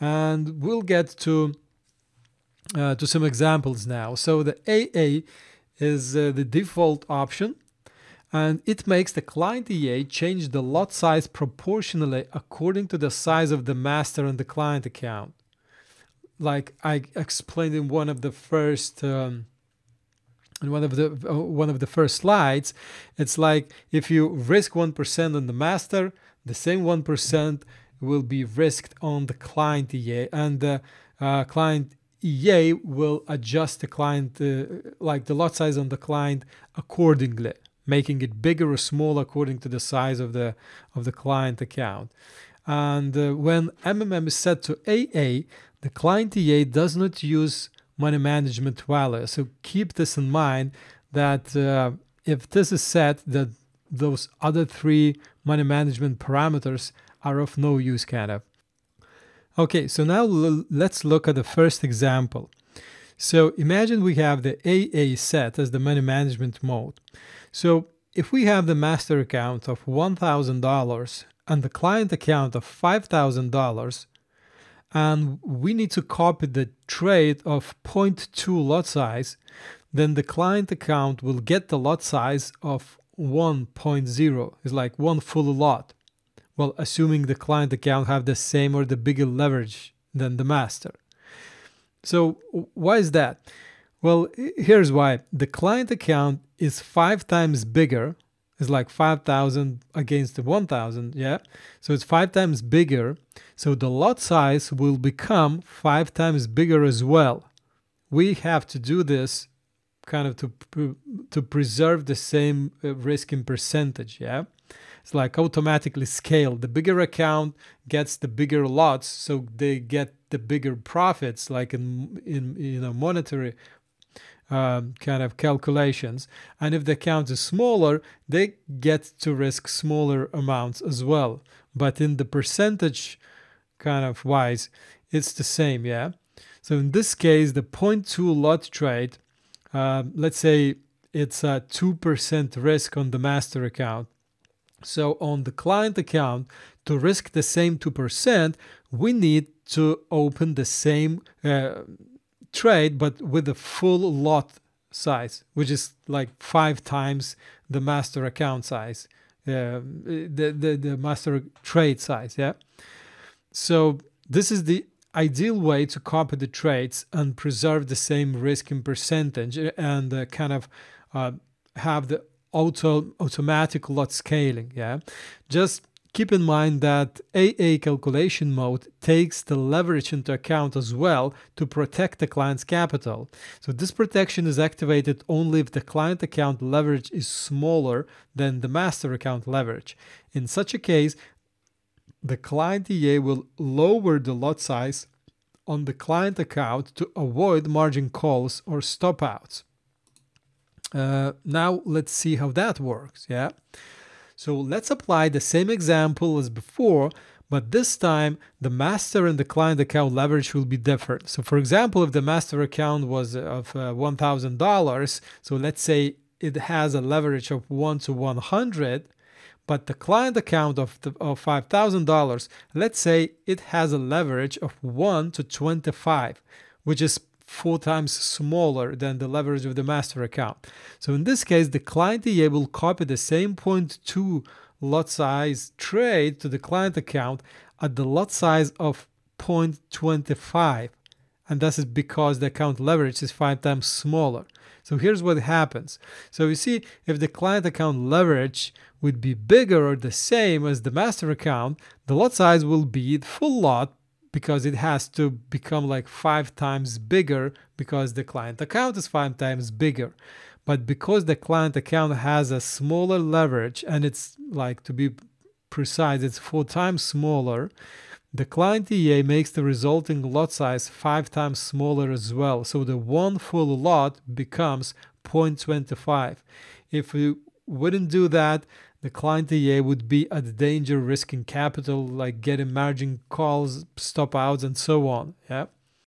And we'll get to some examples now. So the AA is the default option, and it makes the client EA change the lot size proportionally according to the size of the master and the client account. Like I explained in one of the first first slides, it's like if you risk 1% on the master, the same 1% will be risked on the client EA, and the client EA will adjust the client, like the lot size on the client accordingly, making it bigger or small according to the size of the client account. And when MMM is set to AA, the client EA does not use money management value. So keep this in mind that if this is set, that those other three money management parameters are of no use, kind of. Okay, so now let's look at the first example. So imagine we have the AA set as the money management mode. So if we have the master account of $1,000 and the client account of $5,000, and we need to copy the trade of 0.2 lot size, then the client account will get the lot size of 1.0, is like one full lot. Well, assuming the client account have the same or the bigger leverage than the master. So why is that? Well, here's why. The client account is 5 times bigger. It's like 5,000 against the 1,000, yeah? So it's 5 times bigger. So the lot size will become 5 times bigger as well. We have to do this kind of to preserve the same risk in percentage, yeah? It's like automatically scaled. The bigger account gets the bigger lots, so they get the bigger profits, like in you know, monetary kind of calculations. And if the account is smaller, they get to risk smaller amounts as well. But in the percentage kind of wise, it's the same, yeah? So in this case, the 0.2 lot trade, let's say it's a 2% risk on the master account. So on the client account, to risk the same 2%, we need to open the same trade, but with a full lot size, which is like 5 times the master account size, the master trade size, yeah? So this is the ideal way to copy the trades and preserve the same risk in percentage, and kind of have the automatic lot scaling, yeah? Just keep in mind that AA calculation mode takes the leverage into account as well to protect the client's capital. So this protection is activated only if the client account leverage is smaller than the master account leverage. In such a case, the client EA will lower the lot size on the client account to avoid margin calls or stop outs. Now let's see how that works, yeah? So let's apply the same example as before, but this time the master and the client account leverage will be different. So for example, if the master account was of $1,000, so let's say it has a leverage of 1 to 100, but the client account of $5,000, let's say it has a leverage of 1 to 25, which is 4 times smaller than the leverage of the master account. So in this case, the client EA will copy the same 0.2 lot size trade to the client account at the lot size of 0.25. And this is because the account leverage is 5 times smaller. So here's what happens. So you see, if the client account leverage would be bigger or the same as the master account, the lot size will be the full lot, because it has to become like 5 times bigger because the client account is 5 times bigger. But because the client account has a smaller leverage, and it's like, to be precise, it's 4 times smaller, the client EA makes the resulting lot size 5 times smaller as well. So the one full lot becomes 0.25. If we wouldn't do that, the client EA would be at danger risking capital, like getting margin calls, stop outs, and so on, yeah?